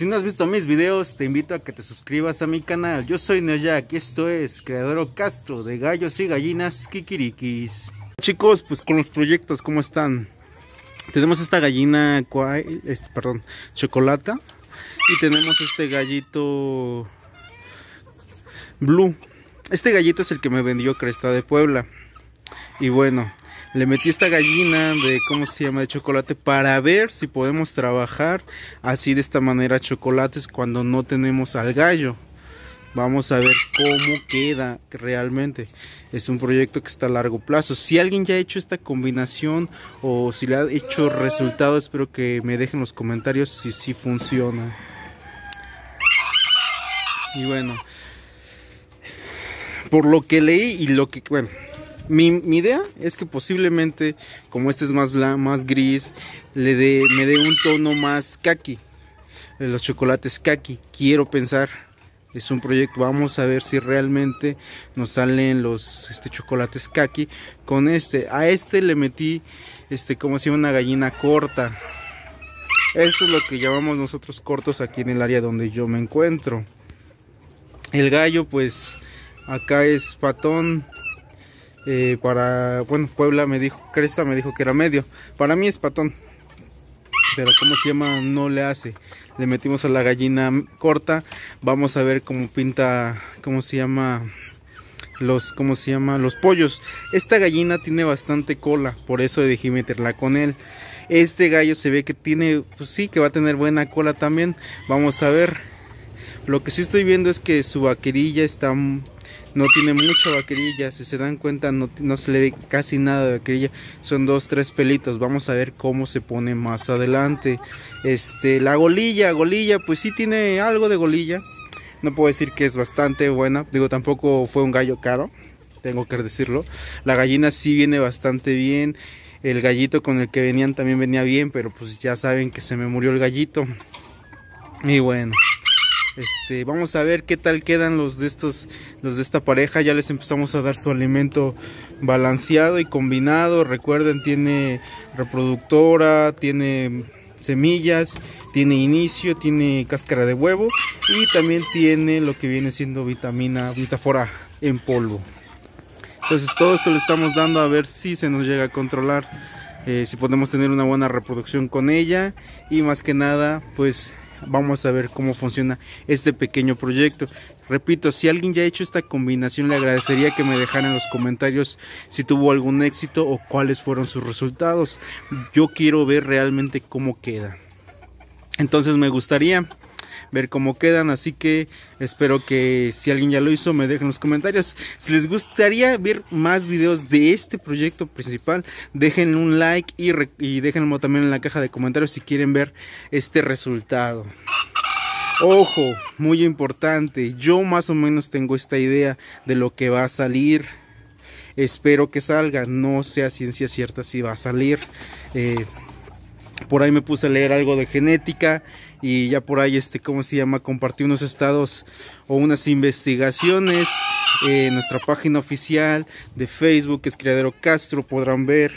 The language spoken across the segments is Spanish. Si no has visto mis videos, te invito a que te suscribas a mi canal. Yo soy Neojack y esto es Criadero Castro de gallos y gallinas kikirikis. Chicos, pues con los proyectos, ¿cómo están? Tenemos esta gallina, chocolata. Y tenemos este gallito blue. Este gallito es el que me vendió Cresta de Puebla. Y bueno, le metí esta gallina de, de chocolate, para ver si podemos trabajar así de esta manera chocolates cuando no tenemos al gallo. Vamos a ver cómo queda realmente. Es un proyecto que está a largo plazo. Si alguien ya ha hecho esta combinación o si le ha hecho resultado, espero que me dejen los comentarios si sí funciona. Y bueno, por lo que leí y lo que, bueno, Mi idea es que posiblemente, como este es más gris, me dé un tono más kaki. Los chocolates kaki, quiero pensar. Es un proyecto, vamos a ver si realmente nos salen los chocolates kaki con este. A este le metí, una gallina corta. Esto es lo que llamamos nosotros cortos aquí en el área donde yo me encuentro. El gallo, pues, acá es patón. Puebla me dijo, Cresta me dijo que era medio. Para mí es patón, pero no le hace. Le metimos a la gallina corta. Vamos a ver cómo pinta, los pollos. Esta gallina tiene bastante cola, por eso dejé meterla con él. Este gallo se ve que tiene, pues sí, que va a tener buena cola también. Vamos a ver. Lo que sí estoy viendo es que su vaquerilla está... No tiene mucha vaquerilla, si se dan cuenta no se le ve casi nada de vaquerilla. Son 2-3 pelitos, vamos a ver cómo se pone más adelante. La golilla, pues sí tiene algo de golilla. No puedo decir que es bastante buena, digo, tampoco fue un gallo caro, tengo que decirlo. La gallina sí viene bastante bien. El gallito con el que venían también venía bien, pero pues ya saben que se me murió el gallito. Y bueno, vamos a ver qué tal quedan los de esta pareja. Ya les empezamos a dar su alimento balanceado y combinado. Recuerden, tiene reproductora, tiene semillas, tiene inicio, tiene cáscara de huevo y también tiene lo que viene siendo vitafora en polvo. Entonces todo esto lo estamos dando a ver si se nos llega a controlar, si podemos tener una buena reproducción con ella, y más que nada pues vamos a ver cómo funciona este pequeño proyecto. Repito, si alguien ya ha hecho esta combinación, le agradecería que me dejara en los comentarios si tuvo algún éxito o cuáles fueron sus resultados. Yo quiero ver realmente cómo queda. Entonces me gustaría ver cómo quedan, así que espero que si alguien ya lo hizo me dejen los comentarios. Si les gustaría ver más videos de este proyecto principal, dejen un like y déjenlo también en la caja de comentarios si quieren ver este resultado. Ojo, muy importante, yo más o menos tengo esta idea de lo que va a salir. Espero que salga, no sé a ciencia cierta si va a salir. Por ahí me puse a leer algo de genética y ya por ahí compartí unos estados o unas investigaciones en nuestra página oficial de Facebook, que es Criadero Castro, podrán ver.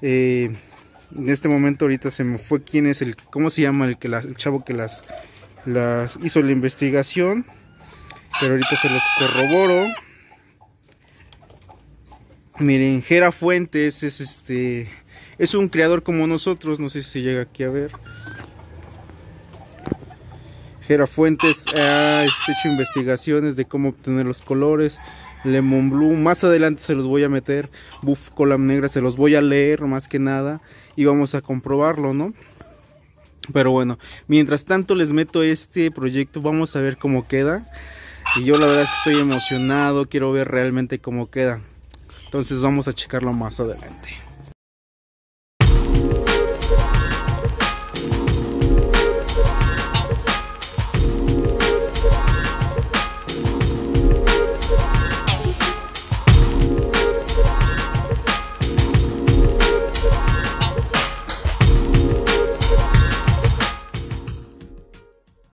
En este momento ahorita se me fue quién es el, el chavo que las hizo la investigación, pero ahorita se los corroboro. Miren, Gera Fuentes es es un criador como nosotros, no sé si llega aquí a ver. Gera Fuentes ha hecho investigaciones de cómo obtener los colores. Lemon Blue, más adelante se los voy a meter. Buff Colam Negra, se los voy a leer más que nada y vamos a comprobarlo, ¿no? Pero bueno, mientras tanto les meto este proyecto, vamos a ver cómo queda. Y yo la verdad es que estoy emocionado, quiero ver realmente cómo queda. Entonces vamos a checarlo más adelante.